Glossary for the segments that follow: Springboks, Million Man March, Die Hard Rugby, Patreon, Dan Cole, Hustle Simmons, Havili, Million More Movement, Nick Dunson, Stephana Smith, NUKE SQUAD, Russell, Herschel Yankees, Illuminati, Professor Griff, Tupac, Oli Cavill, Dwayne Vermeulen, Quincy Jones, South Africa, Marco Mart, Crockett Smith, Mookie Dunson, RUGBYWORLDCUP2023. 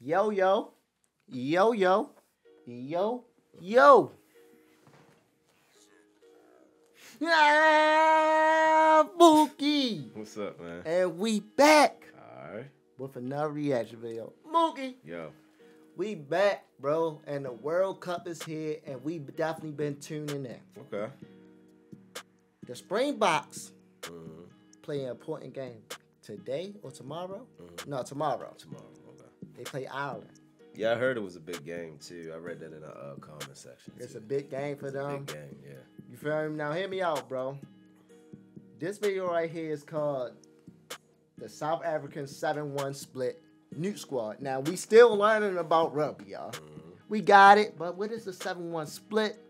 Yo, yo. Yo, yo. Yo, yo. Ah, Mookie. What's up, man? And we back. All right. With another reaction video. Mookie. Yo. We back, bro, and the World Cup is here, and we've definitely been tuning in. Okay. The Springboks play an important game today or tomorrow. No, tomorrow. Tomorrow, okay. They play Ireland. Yeah, I heard it was a big game, too. I read that in the comment section. It's a big game for them. Big game, yeah. You feel me? Now, hear me out, bro. This video right here is called the South African 7-1 Split NUKE SQUAD. Now, we still learning about rugby, y'all. We got it, but what is the 7-1 split?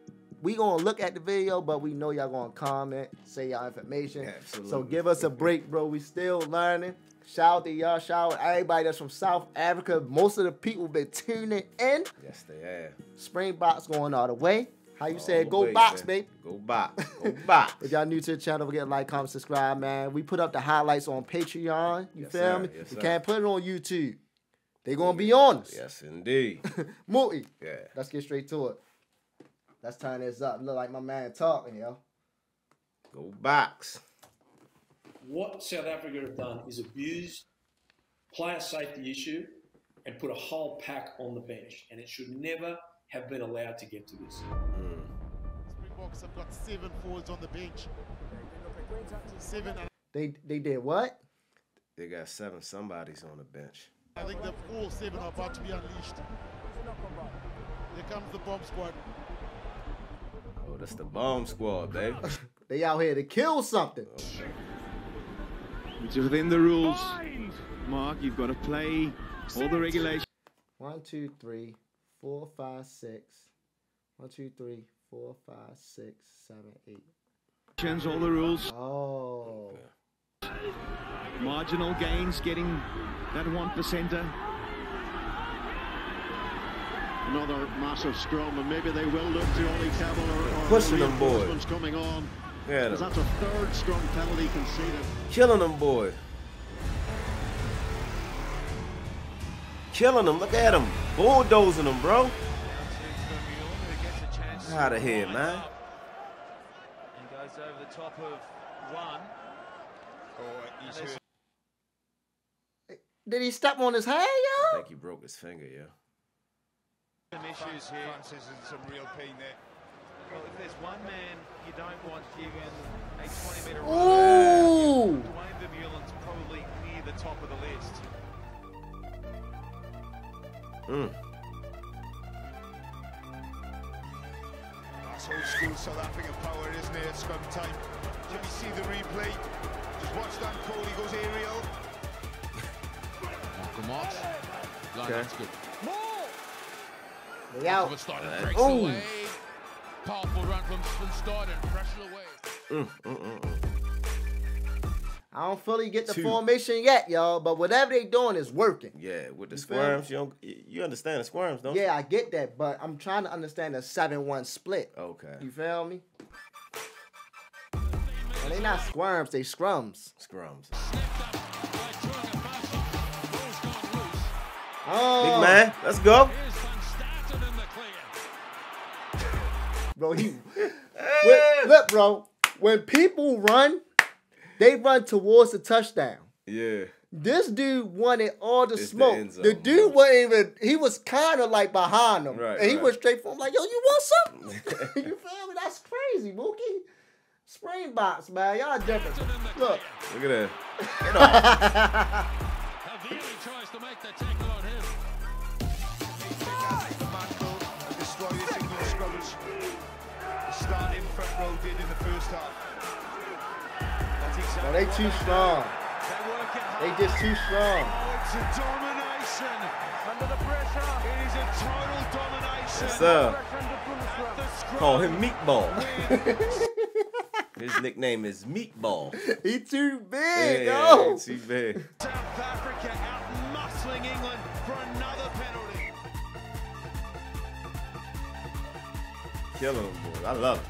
We going to look at the video, but we know y'all going to comment, say y'all information. Absolutely. So give us a break, bro. We still learning. Shout out to y'all. Shout out to everybody that's from South Africa. Most of the people been tuning in. Yes, they have. Springboks going all the way. How you say it? Go Boks, baby. Go Boks. Go Boks. If y'all new to the channel, forget to like, comment, subscribe, man. We put up the highlights on Patreon. You feel me? You can't put it on YouTube. They going to be honest. Yes, indeed. Mookie. Yeah. Let's get straight to it. Let's turn this up. Look like my man talking, yo. Go Boks. What South Africa have done is abuse player safety issue and put a whole pack on the bench. And it should never have been allowed to get to this. Springboks have got 7 forwards on the bench. They did what? They got 7 somebodies on the bench. I think that all 7 are about to be unleashed. Here comes the bomb squad. Oh, that's the bomb squad, babe. They out here to kill something. Which is within the rules. Mark, you've got to play all the regulations. 1, 2, 3, 4, 5, 6. 1, 2, 3, 4, 5, 6, 7, 8. Change all the rules. Oh. Marginal gains getting that 1%er. Another massive scrum, and maybe they will look to Oli Cavill or pushing them boys coming on. Yeah, that's a 3rd scrum penalty conceded. Killing them boy. Killing them. Look at them. Bulldozing them, bro. Out of here, man. And goes over the top of 1. Did he step on his hair, yo? I think he broke his finger, yo. Some issues here. Some real pain there. Well, if there's one man you don't want giving a 20-meter run, Dwayne Vermeulen's probably near the top of the list. That's old school South African power, isn't it? It's scrum time. Can you see the replay? Just watch Dan Cole, he goes aerial. Marco Mart. Okay. That's good. More! They out. Oh! Powerful run from Stein and pressure away. I don't fully get the formation yet, y'all, but whatever they doing is working. Yeah, with the squirms, you understand the squirms, don't you? Yeah, I get that, but I'm trying to understand the 7-1 split. Okay. You feel me? Well, they not squirms, they scrums. Scrums. Oh. Big man, let's go. Bro, look, bro, when people run, they run towards the touchdown. Yeah. This dude wanted all the smoke. The dude wasn't even, he was kind of like behind him. Right, and he went straight for him like, yo, you want something? You feel me? That's crazy, Mookie. Springboks, man. Y'all different. Look. Look at that. Havili tries to make the tackle on him. Starting front row did in the first half. No, they too strong. They just too strong. It's a domination under the pressure. It is a total domination. Yes, sir. Call him Meatball. His nickname is Meatball. He too big, yo. He too big. South Africa out muscling England for another penalty. Killing them, boys. I love it.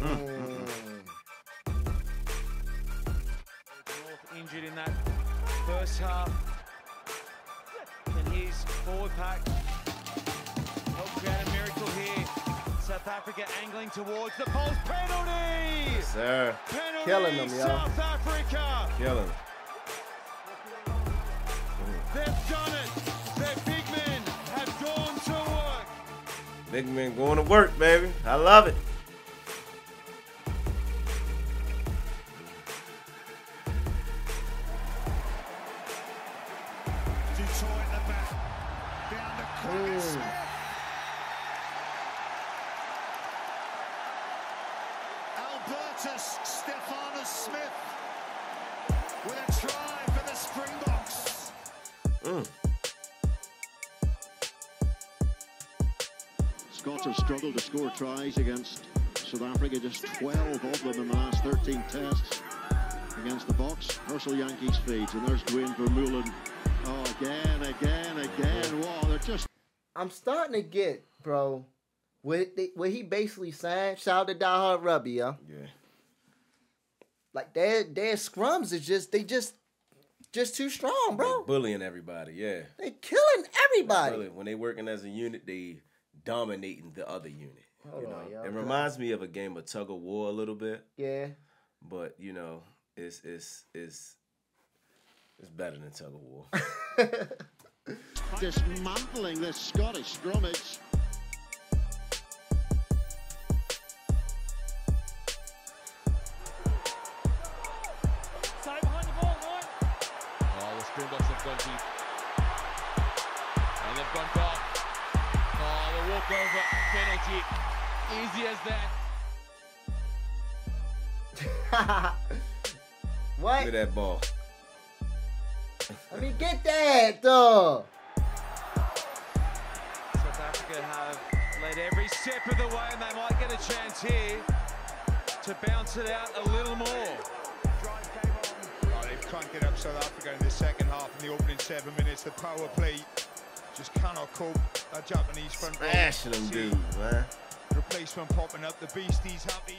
North injured in that first half. And here's forward pack. Help create a miracle here. South Africa angling towards the post. Penalty! Yes, sir. Penalty, killing them, y'all. South Africa. Killing them. They've done it. Their big men have gone to work. Big men going to work, baby. I love it. Detroit in the back. Down to Crockett Smith. Albertus Stephana Smith with a try for the Springboks. Scots have struggled to score tries against South Africa, just 12 of them in the last 13 tests against the Boks. Herschel Yankees feeds, and there's Dwayne Vermeulen. Oh, again. Wow, they're just... I'm starting to get, bro, what he basically saying. Shout out to Die Hard Rugby, yo. Yeah. Like, their scrums is just... They just too strong, bro. They're bullying everybody, yeah. They're killing everybody. When they working as a unit, they dominating the other unit. You know? It reminds me of a game of tug-of-war a little bit. Yeah. But, you know, it's better than tug-of-war. Dismantling this Scottish scrummage. Side behind the ball, Lloyd. Oh, the Springboks have gone deep. And they've gone back. Oh, the walkover penalty. Easy as that. What? Look at that ball. Let me get that, though. South Africa have led every step of the way, and they might get a chance here to bounce it out a little more. Oh, they've cranked it up, South Africa, in the second half, in the opening 7 minutes. The power play just cannot cope. That Japanese front smashing row. Smashing them, dude, man. Replacement popping up. The beasties happy.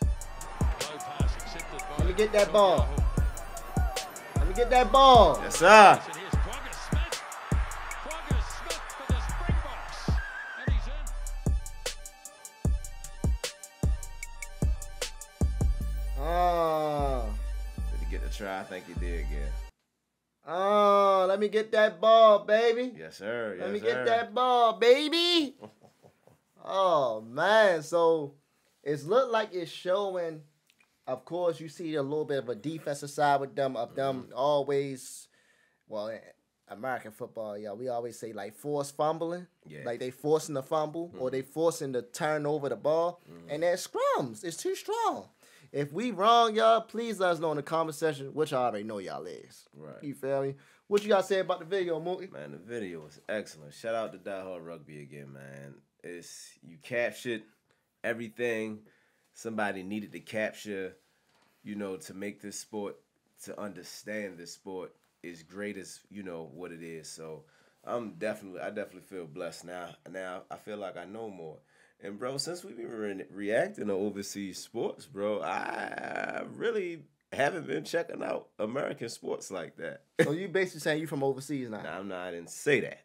Low pass accepted by... Let me get that ball. Get that ball. Yes, sir. And here's Crockett Smith. Crockett Smith for the Springboks. And he's in. Oh. Did he get the try? I think he did, yeah. Oh, let me get that ball, baby. Yes, sir. Yes, let me get that ball, baby. Oh, man. So it's looked like it's showing. Of course, you see a little bit of a defensive side with them. Always, well, in American football, yeah, we always say like forced fumbling, yeah. Like they forcing the fumble or they forcing to turn over the ball. And that scrums is too strong. If we wrong, y'all, please let us know in the comment section, which I already know y'all is. Right, you feel me? What you gotta say about the video, Mookie? Man, the video was excellent. Shout out to Die Hard Rugby again, man. It's you captured everything somebody needed to capture, you know, to make this sport, to understand this sport is great as, you know, what it is. So I definitely feel blessed now. Now I feel like I know more. And, bro, since we've been reacting to overseas sports, bro, I really haven't been checking out American sports like that. So you basically saying you from overseas now? Nah, I'm not. I didn't say that.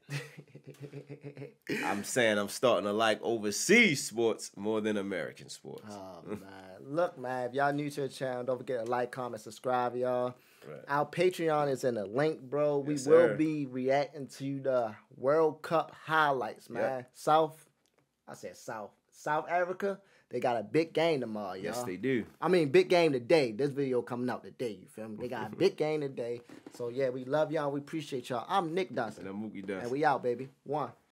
I'm saying I'm starting to like overseas sports more than American sports. Oh, man. Look, man, if y'all new to the channel, don't forget to like, comment, subscribe, y'all. Right. Our Patreon is in the link, bro. Yes, we will be reacting to the World Cup highlights, man. Yep. South Africa, they got a big game tomorrow, y'all. Yes, they do. I mean, big game today. This video coming out today, you feel me? They got a big game today. So, yeah, we love y'all. We appreciate y'all. I'm Nick Dunson. And I'm Mookie Dunson. And we out, baby. One.